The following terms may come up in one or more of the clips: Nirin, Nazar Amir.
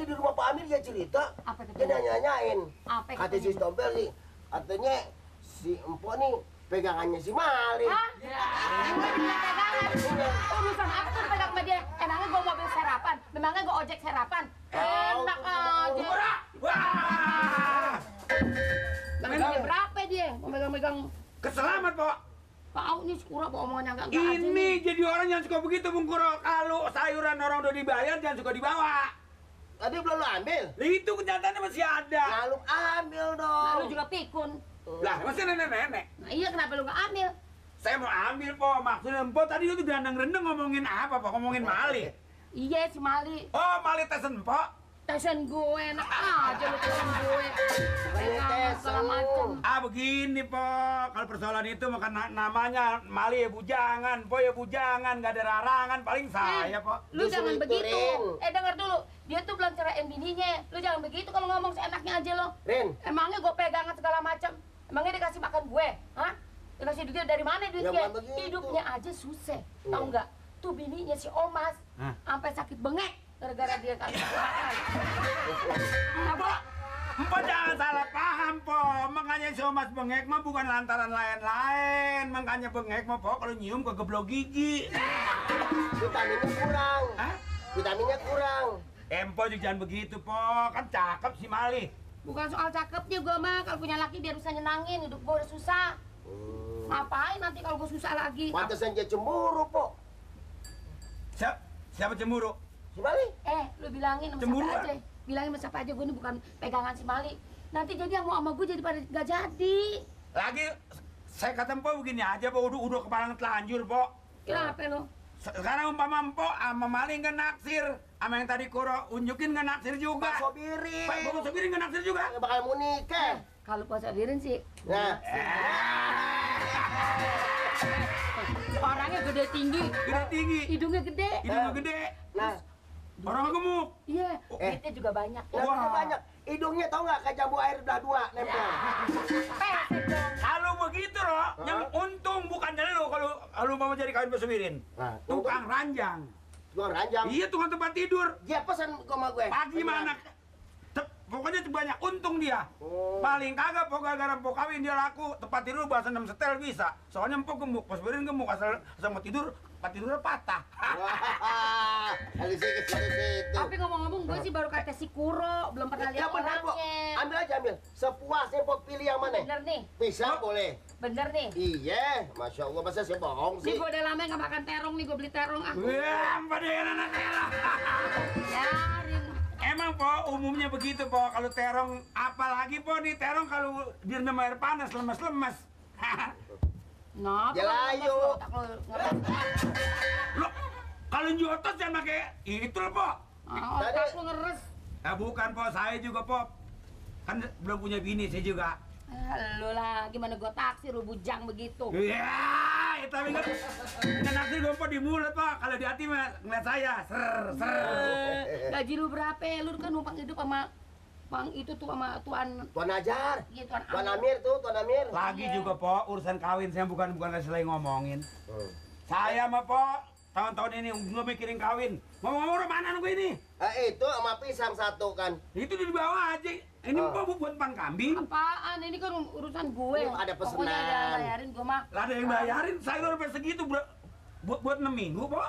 tadi di rumah Pak Amir dia cerita, dia nanya-nanyain. Kata si Stompel sih, katanya si Empok nih pegangannya si Mali. Hah? Gue punya pegangan. Urusan apa tuh pegang sama dia? Emangnya gue mobil sarapan? Memangnya gue ojek sarapan? Enak aja. Wah! Bagaimana berapa dia? Memegang-megang. Keselamat, Pak. Tahu nih, Kuro bawa omongan yang enggak-enggak aja. Ini jadi orang yang suka begitu, Bung Kuro. Kalau sayuran orang udah dibayar, jangan suka dibawa. Tadi belum lo ambil? Itu kenyataannya masih ada. Lalu ambil dong. Lalu juga pikun. Lah, masih nenek-nenek? Nah, iya, kenapa lu nggak ambil? Saya mau ambil, Po. Maksudnya, Po, tadi lu tuh dandang-rendeng ngomongin apa, Po? Ngomongin Mali? Iya, si Mali. Oh, Mali tesen, Po? Tesen gue, enak aja lu tesen gue. Ah begini, Po, kalau persoalan itu makan namanya Mali ya bujangan, Po ya bujangan, nggak ada larangan, paling saya, Po. Lu jangan begitu, denger dulu, dia tuh belum cerain bininya, lu jangan begitu kalau ngomong seenaknya aja lo. Rin. Emangnya gue pegangan segala macam, emangnya dikasih makan gue, hah? Dikasih duit dari mana duitnya? Hidupnya aja susah, tau nggak? Tuh bininya si Omas, sampai sakit bengek gara-gara dia kasih makan. Empok jangan salah paham, Po. Makanya si Omas bengek mah bukan lantaran lain-lain. Makanya bengek mah, Po, kalau nyium kegeblok gigi. Vitaminnya kurang. Hah? Vitaminnya kurang. Empok juga jangan begitu, Po. Kan cakep si Mali. Bukan soal cakepnya gue mah. Kalau punya laki biar bisa nyenangin. Hidup gue udah susah. Ngapain nanti kalau gue susah lagi? Pantesan dia cemburu, Po. Siapa cemburu? Si Mali? Lu bilangin sama siapa aja. Bilangin sama siapa aja, gue ini bukan pegangan si Mali. Nanti jadi yang mau sama gue jadi pada nggak jadi. Lagi, saya kata Mpok begini aja, Po. Udah kepala telanjur, Po. Kenapa lo? Sekarang umpama Mpok sama Mali nggak naksir. Sama yang tadi Kuro unjukin nggak naksir juga. Pak Sobirin. Pak Sobirin nggak naksir juga. Nggak bakal mau nikah. Kalau Pak Sobirin sih. Nah. Orangnya gede tinggi. Gede tinggi. Hidungnya gede. Hidungnya gede. Nah. Orang gemuk. Iya, duitnya juga banyak. Duitnya banyak. Hidungnya tau nggak kayak jambu air belah dua nempel. Kalau begitu, Ro, yang untung bukan dari lo kalau lu mau jadi kawin bersumirin. Tukang ranjang. Tukang ranjang. Iya, tukang tempat tidur. Dia pesan sama gue. Pagi mana? Pokoknya banyak untung dia. Paling kagak pokoknya gara-gara Mpok kawin dia laku. Tempat tidur bahasa 6 setel bisa. Soalnya Mpok gemuk, Pak Sobirin gemuk, asal mau tidur, tempat tidurnya patah. Tapi ngomong-ngomong gue sih baru kata si Kuro, belum pernah lihat orangnya. Ambil aja, ambil. Sepuasnya Mpok pilih yang mana? Bener nih. Bisa boleh. Bener nih? Iya, Masya Allah, masa saya bohong sih? Nih gue udah lama gak makan terong nih, gue beli terong. Wah, pada enak-enak ya. Emang, Po, umumnya begitu, Po. Kalau terong, apalagi, Po, nih terong kalau direndam air panas, lemes-lemes. Nah, jelayu. Lo, kalau nyuruh otot jangan pakai itu, lo, Po. Otak lo ngeres. Nah, bukan, Po. Saya juga, Po. Kan belum punya bini, saya juga. Lo lah, gimana gue taksir, lo bujang begitu. Iya, tapi kan naksir gue, Po, di mulut, Po. Kalau di hati, ngeliat saya, ser. Gaji lu berapa? Lu kan numpang hidup sama Bang itu tuh sama Tuan Nazar. Iya, Tuan Amir tuh, Tuan Amir. Lagi juga, Po, urusan kawin saya bukan selesai ngomongin. Saya sama Po tahun-tahun ini nggak mikirin kawin. Ngomong-ngomong mana nunggu ini? Itu sama pisang satu kan. Itu di bawah aja. Ini Po buat pan kambing. Apaan? Ini kan urusan gue. Ada pesanan. Pokoknya ada yang bayarin gue mah. Lah ada yang bayarin. Saya udah sampai segitu buat 6 minggu, Po.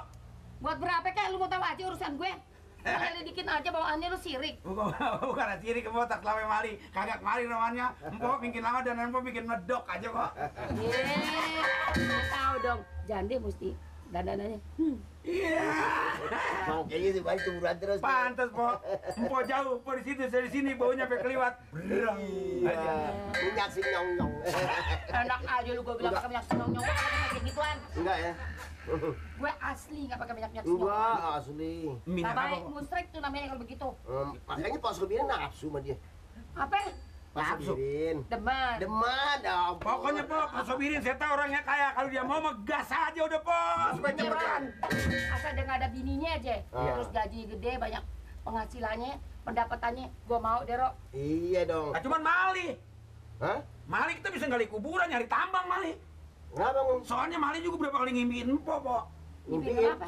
Buat berapa kek lu mau tahu aja urusan gue? Kalau dikin aja bawaannya lu sirik. Bukan sirik, Mpok tak lama mali. Kagak mali namanya. Mpok bikin lama dan Mpok bikin medok aja, Mpok. Iya, tahu dong. Jande mesti dandanannya. Iya. Mau kayaknya sih baik cemburuan terus. Pantes, Mpok. Mpok jauh, Mpok di situ, dari sini baunya sampai keliwat. Iya. Minyak si nyong-nyong. Enak aja lu gua bilang pakai minyak si nyong-nyong. Kayak gituan. Enggak ya. Gue asli nggak pakai minyak senyum. Enggak, asli. Minyak apa? Musrik tuh namanya kalau begitu. Makanya Pak Sobirin nafsu sama dia. Apa? Pak Sobirin. Deman dong. Pokoknya, Po, Pak Sobirin saya tahu orangnya kaya. Kalau dia mau gas aja udah, Po. Supaya cepetan. Asal dia nggak ada bininya aja. Terus gaji gede, banyak penghasilannya, pendapatannya. Gue mau, Dero. Iya dong. Cuman Mali. Hah? Mali kita bisa gali kuburan, nyari tambang Mali. Soalnya Mali juga berapa kali ngimpiin Mpok, Po.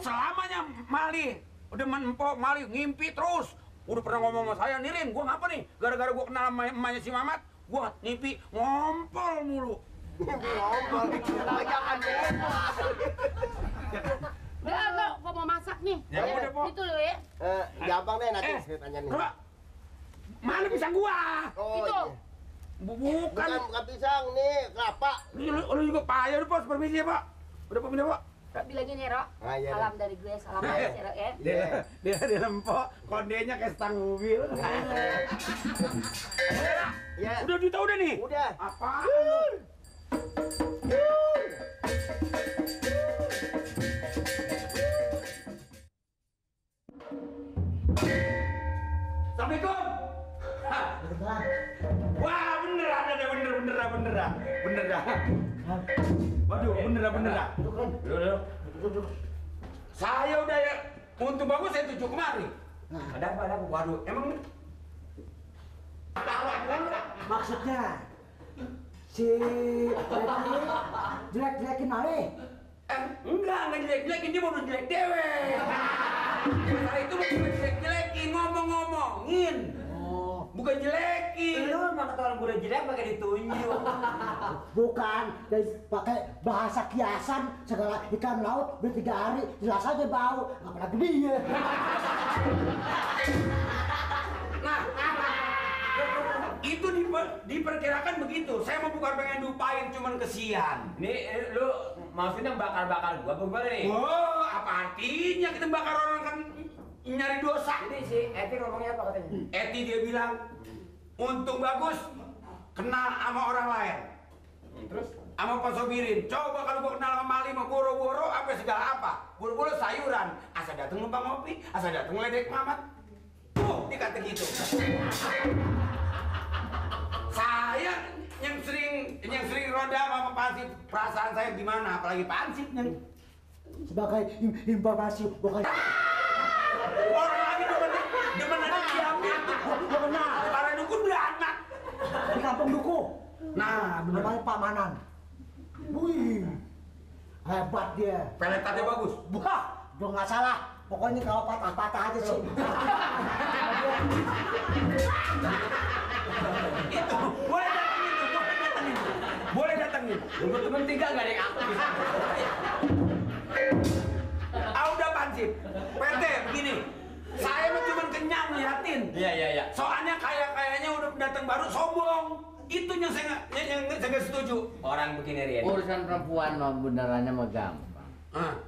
Selamanya Mali. Udah Mpok, Mali ngimpi terus. Udah pernah ngomong sama saya, Nirin, gua ngapa nih? Gara-gara gua kenal sama emaknya si Mamat, gua nipi ngompol mulu. Ngompol. Jangan Udah, gua mau masak nih. Ya udah, Po. Itu lu ya. Gampang deh nanti saya tanya nih. Mana pisang gua? Itu. Bukan pisang nih, kelapa. Lu juga payah lu, Po. Permisi ya, Pak. Udah pemindah, Pak. Bilangin ya, Rok. Salam dari gue, salam dari si Rok ya. Dia lempok, kondenya kayak stang mobil. Ya. Udah duta udah nih? Udah. Apaan? Assalamualaikum. Wah, bener ada deh, bener dah. Waduh, bener. Duduk. Saya udah ya, untung bagus saya tujuh kemari. Nah, ada apa? Waduh, emang maksudnya si jelek-jelekin Ale? Enggak jelek-jelekin, dia mau jelek dewe. Nah, itu bukan jelek-jelekin, ngomong-ngomongin. Bukan jelekin. Lu emang kata orang guru jelek pakai ditunjuk. Bukan, pakai bahasa kiasan segala ikan laut bertiga hari jelas aja bau, apalagi dia. Nah, itu diperkirakan begitu. Saya mau bukan pengen dupain, cuman kesian. Nih, lu maksudnya bakar-bakar gua bener. Oh, apa artinya kita bakar orang kan? Nyari dosa. Jadi si Eti ngomongnya apa katanya? Eti dia bilang, untung bagus kenal sama orang lain. Terus? Sama Pak Sobirin. Coba kalau gua kenal sama Mali, sama boro-boro, apa segala apa. Boro-boro sayuran. Asal dateng numpang ngopi, asal dateng ledek Mamat. Dikata gitu. Saya yang sering roda sama Pansip, perasaan saya gimana? Apalagi Pansip yang sebagai informasi bukan. Orang lagi demen ada diambil. Benar. Para dukun beranak. Di kampung duku. Nah, benar. Namanya Pak Manan. Wih. Hebat dia. Peletannya bagus. Wah, udah nggak salah. Pokoknya kalau patah-patah aja sih. Itu. Boleh datangin. Temen tiga nggak ada yang aku bisa. Udah Pansip. PT, begini. Saya cuma kenyang liatin. Iya. Soalnya kayaknya udah datang baru sombong. Itu yang saya setuju. Orang begini, Rian. Urusan perempuan mau benerannya mau gampang.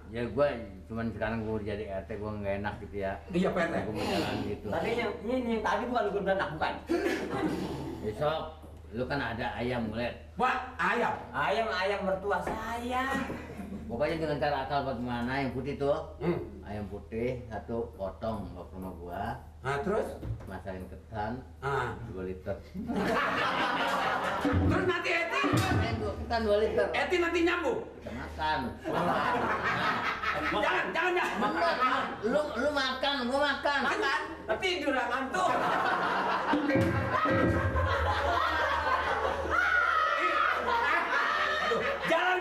Ya gue cuma sekarang gue jadi RT gue nggak enak gitu ya. Iya PT. Gue mau jalan gitu. Tapi yang tadi bukan lu beranak bukan. Besok lu kan ada ayam ngeliat. Wah, ayam mertua saya. Pokoknya dengan cara akal bagaimana yang putih tuh, ayam putih satu potong bawa ke rumah gua. Nah terus? Masakin ketan, 2 liter. Terus nanti Eti? Ketan 2 liter. Eti nanti nyambung? Kita makan. Jangan. Lu makan, gua makan. Makan? Tapi tiduran ngantuk.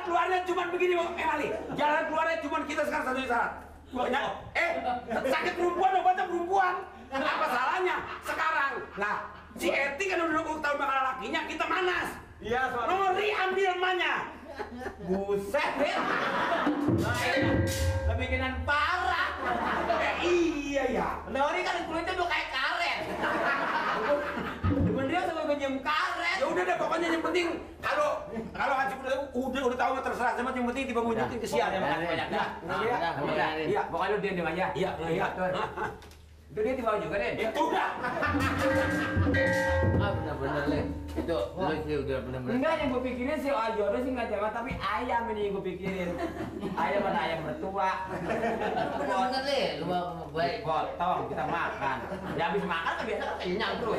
Keluarnya cuman begini, Ali. Jalan keluarnya cuman kita sekarang satu syarat. Sakit perempuan, obatnya perempuan. Apa salahnya? Sekarang. Nah, si Eti kan udah 20 tahun bakal lakinya, kita manas. Iya, soalnya. Nori ambil emaknya. Buset, ya. Kebikinan parah. Iya ya. Nori kan kulitnya udah kayak karet. Dia sampai pinjam karet. Ya udah deh, pokoknya yang penting kalau Haji udah tahu terserah sama yang penting dibangunin kesian ya makasih banyak. Nah, iya, pokoknya lu diam aja. Iya. Itu dia dibawa juga, Den. Ya udah. Benar-benar, Le. Itu lu sih udah benar-benar. Enggak yang gue pikirin sih jodoh sih enggak jaman, tapi ayam ini yang gue pikirin. Ayam mertua. Benar, Le. Lu mau gue potong, kita makan. Ya habis makan biasa kenyang terus.